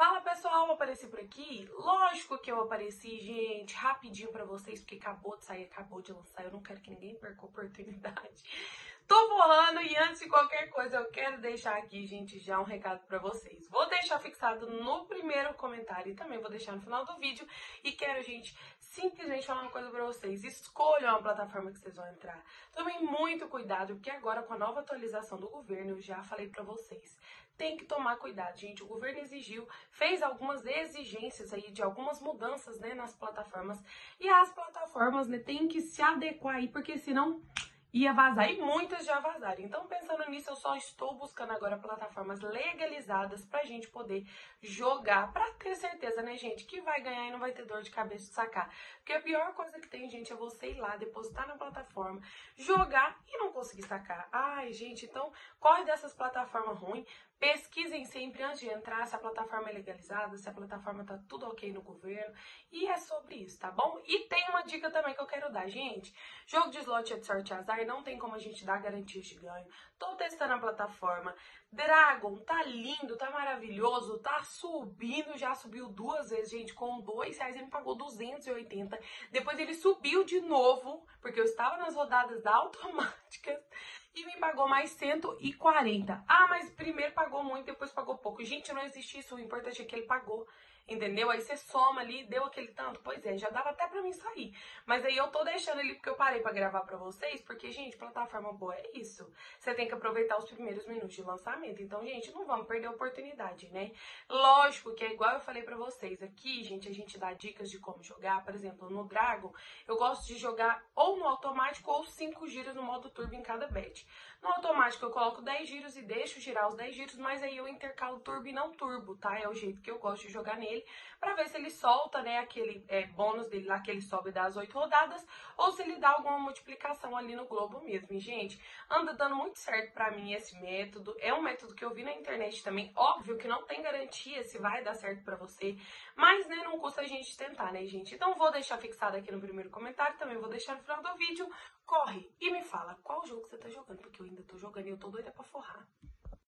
Fala pessoal, eu apareci por aqui. Lógico que eu apareci, gente, rapidinho pra vocês, porque acabou de sair, acabou de lançar. Eu não quero que ninguém perca a oportunidade. Tô bolando e antes de qualquer coisa eu quero deixar aqui, gente, já um recado pra vocês. Vou deixar fixado no primeiro comentário e também vou deixar no final do vídeo. E quero, gente, simplesmente falar uma coisa pra vocês. Escolham a plataforma que vocês vão entrar. Tomem muito cuidado, porque agora com a nova atualização do governo, eu já falei pra vocês, tem que tomar cuidado, gente. O governo exigiu, fez algumas exigências aí de algumas mudanças, né, nas plataformas. E as plataformas, né, tem que se adequar aí, porque senão ia vazar, e muitas já vazaram. Então, pensando nisso, eu só estou buscando agora plataformas legalizadas pra gente poder jogar, pra ter certeza, né, gente, que vai ganhar e não vai ter dor de cabeça de sacar. Porque a pior coisa que tem, gente, é você ir lá, depositar na plataforma, jogar e não conseguir sacar. Ai, gente, então, corre dessas plataformas ruins. Pesquisem sempre antes de entrar se a plataforma é legalizada, se a plataforma tá tudo ok no governo. E é sobre isso, tá bom? E tem uma dica também que eu quero dar, gente. Jogo de slot é de sorte e azar, não tem como a gente dar garantia de ganho. Tô testando a plataforma. Dragon tá lindo, tá maravilhoso, tá subindo, já subiu duas vezes, gente, com R$2 ele pagou 280. Depois ele subiu de novo, porque eu estava nas rodadas automáticas, e me pagou mais 140. Ah, mas primeiro pagou muito, depois pagou pouco. Gente, não existe isso, o importante é que ele pagou, entendeu? Aí você soma ali, deu aquele tanto. Pois é, já dava até pra mim sair. Mas aí eu tô deixando ele porque eu parei pra gravar pra vocês, porque, gente, plataforma boa é isso. Você tem que aproveitar os primeiros minutos de lançamento. Então, gente, não vamos perder a oportunidade, né? Lógico que é igual eu falei pra vocês aqui, gente, a gente dá dicas de como jogar. Por exemplo, no Dragon, eu gosto de jogar ou no automático ou 5 giros no modo turbo em cada bet. No automático eu coloco 10 giros e deixo girar os 10 giros, mas aí eu intercalo turbo e não turbo, tá? É o jeito que eu gosto de jogar nele, pra ver se ele solta, né, aquele bônus dele lá que ele sobe das 8 rodadas, ou se ele dá alguma multiplicação ali no globo mesmo. E, gente, anda dando muito certo pra mim esse método. É um método que eu vi na internet também. Óbvio que não tem garantia se vai dar certo pra você, mas, né, não custa a gente tentar, né, gente? Então vou deixar fixado aqui no primeiro comentário, também vou deixar no final do vídeo. Corre e me fala qual jogo você tá jogando, porque eu ainda tô jogando e eu tô doida pra forrar.